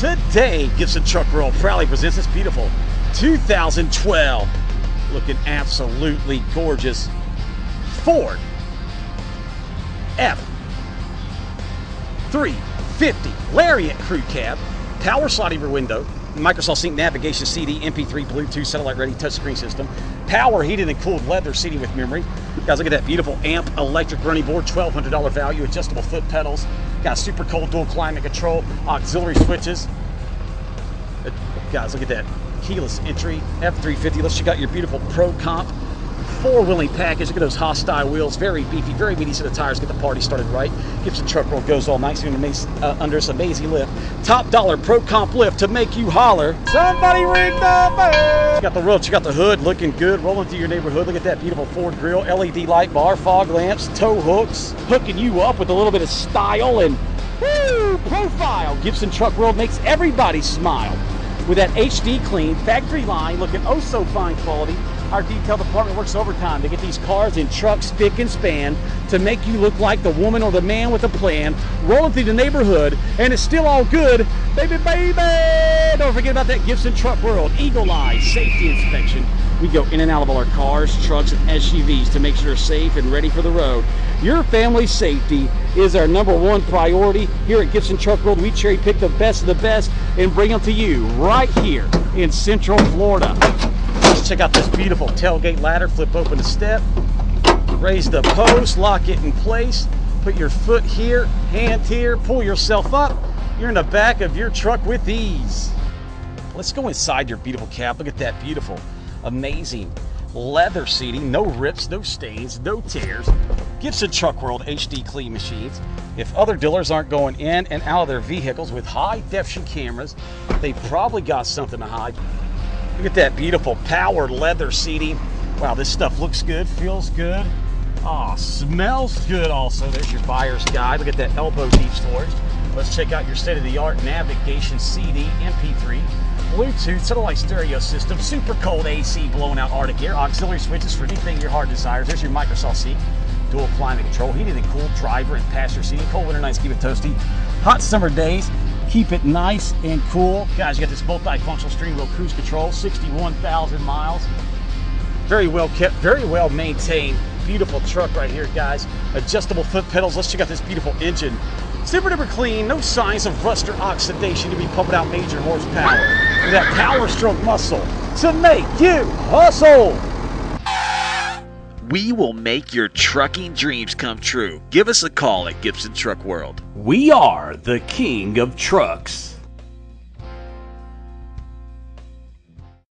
Today, Gibson Truck World proudly presents this beautiful 2012, looking absolutely gorgeous, Ford F-350 Lariat Crew Cab, power sliding rear window, Microsoft Sync navigation, CD, MP3, Bluetooth, satellite ready touchscreen system, power heated and cooled leather seating with memory. Guys, look at that beautiful amp electric running board, $1,200 value, adjustable foot pedals. Got super cold dual climate control, auxiliary switches. Guys, look at that. Keyless entry, F-350. Let's check out your beautiful Pro Comp four-wheeling package. Look at those hostile wheels. Very beefy, very meaty set of tires. Get the party started right. Gibson Truck World goes all night soon under this amazing lift. Top dollar Pro Comp lift to make you holler. Somebody ring the bell. Check out the roof. Check out the hood. Looking good. Rolling through your neighborhood. Look at that beautiful Ford grille. LED light bar. Fog lamps. Tow hooks. Hooking you up with a little bit of style and woo, profile. Gibson Truck World makes everybody smile. With that HD clean, factory line, looking oh so fine quality, our detail department works overtime to get these cars and trucks spick and span to make you look like the woman or the man with a plan, rolling through the neighborhood, and it's still all good, baby, baby! Don't forget about that Gibson Truck World Eagle Eye Safety Inspection. We go in and out of all our cars, trucks, and SUVs to make sure they're safe and ready for the road. Your family's safety is our #1 priority. Here at Gibson Truck World, we cherry pick the best of the best and bring them to you right here in Central Florida. Let's check out this beautiful tailgate ladder. Flip open the step, raise the post, lock it in place, put your foot here, hand here, pull yourself up. You're in the back of your truck with ease. Let's go inside your beautiful cab. Look at that beautiful, amazing leather seating. No rips, no stains, no tears. Gibson Truck World HD clean machines. If other dealers aren't going in and out of their vehicles with high definition cameras, they've probably got something to hide. Look at that beautiful power leather seating. Wow, this stuff looks good, feels good. Oh, smells good also. There's your buyer's guide. Look at that elbow deep storage. Let's check out your state-of-the-art navigation, CD, MP3, Bluetooth, satellite stereo system, super cold AC blowing out Arctic air, auxiliary switches for anything your heart desires. There's your Microsoft Sync. Dual climate control, heated and cooled driver and passenger seating. Cold winter nights keep it toasty. Hot summer days keep it nice and cool. Guys, you got this multi-functional steering wheel cruise control, 61,000 miles. Very well kept, very well maintained. Beautiful truck right here, guys. Adjustable foot pedals. Let's check out this beautiful engine. Super duper clean, no signs of rust or oxidation to be pumping out major horsepower. With that Powerstroke muscle to make you hustle. We will make your trucking dreams come true. Give us a call at Gibson Truck World. We are the king of trucks.